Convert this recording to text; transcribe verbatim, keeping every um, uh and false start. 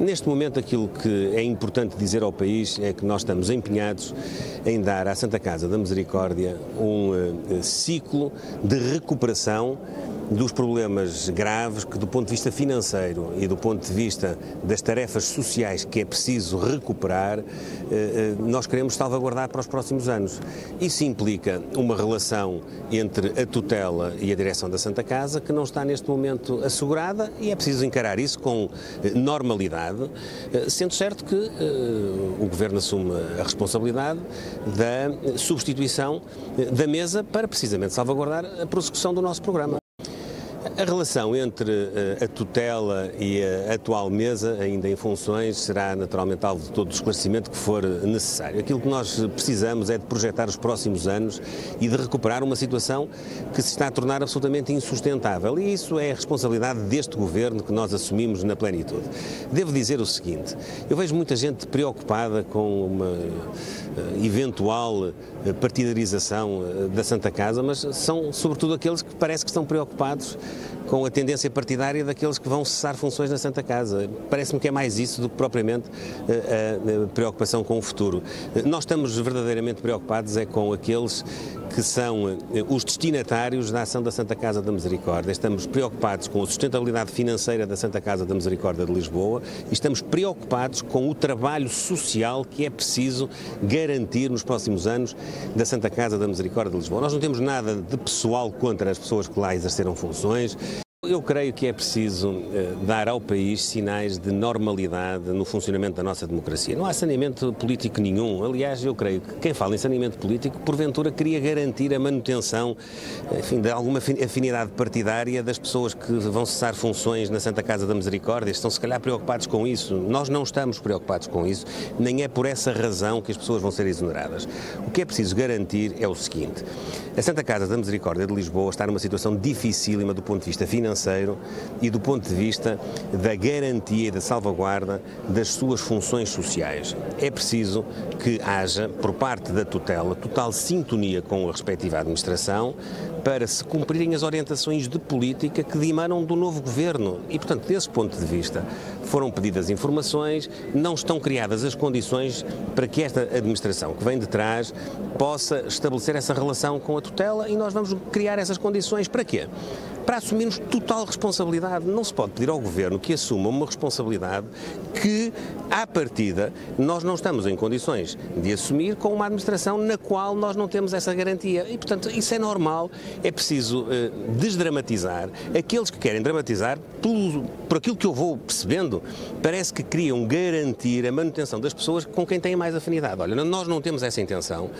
Neste momento, aquilo que é importante dizer ao país é que nós estamos empenhados em dar à Santa Casa da Misericórdia um uh, ciclo de recuperação dos problemas graves que, do ponto de vista financeiro e do ponto de vista das tarefas sociais que é preciso recuperar, nós queremos salvaguardar para os próximos anos. Isso implica uma relação entre a tutela e a direção da Santa Casa que não está neste momento assegurada e é preciso encarar isso com normalidade, sendo certo que o Governo assume a responsabilidade da substituição da mesa para precisamente salvaguardar a prossecução do nosso programa. A relação entre a tutela e a atual mesa, ainda em funções, será naturalmente alvo de todo o esclarecimento que for necessário. Aquilo que nós precisamos é de projetar os próximos anos e de recuperar uma situação que se está a tornar absolutamente insustentável, e isso é a responsabilidade deste Governo que nós assumimos na plenitude. Devo dizer o seguinte: eu vejo muita gente preocupada com uma eventual partidarização da Santa Casa, mas são sobretudo aqueles que parece que estão preocupados com a tendência partidária daqueles que vão cessar funções na Santa Casa. Parece-me que é mais isso do que propriamente a preocupação com o futuro. Nós estamos verdadeiramente preocupados é com aqueles que são os destinatários da ação da Santa Casa da Misericórdia. Estamos preocupados com a sustentabilidade financeira da Santa Casa da Misericórdia de Lisboa e estamos preocupados com o trabalho social que é preciso garantir nos próximos anos da Santa Casa da Misericórdia de Lisboa. Nós não temos nada de pessoal contra as pessoas que lá exerceram funções. Eu creio que é preciso eh, dar ao país sinais de normalidade no funcionamento da nossa democracia. Não há saneamento político nenhum. Aliás, eu creio que quem fala em saneamento político, porventura, queria garantir a manutenção, enfim, de alguma afinidade partidária das pessoas que vão cessar funções na Santa Casa da Misericórdia. Estão, se calhar, preocupados com isso. Nós não estamos preocupados com isso, nem é por essa razão que as pessoas vão ser exoneradas. O que é preciso garantir é o seguinte: a Santa Casa da Misericórdia de Lisboa está numa situação dificílima do ponto de vista financeiro e do ponto de vista da garantia e da salvaguarda das suas funções sociais. É preciso que haja, por parte da tutela, total sintonia com a respectiva administração para se cumprirem as orientações de política que dimanam do novo Governo. E, portanto, desse ponto de vista, foram pedidas informações, não estão criadas as condições para que esta administração que vem de trás possa estabelecer essa relação com a tutela, e nós vamos criar essas condições para quê? Para assumirmos total responsabilidade. Não se pode pedir ao Governo que assuma uma responsabilidade que, à partida, nós não estamos em condições de assumir com uma administração na qual nós não temos essa garantia. E, portanto, isso é normal. É preciso eh, desdramatizar. Aqueles que querem dramatizar, pelo, por aquilo que eu vou percebendo, parece que queriam garantir a manutenção das pessoas com quem têm mais afinidade. Olha, nós não temos essa intenção.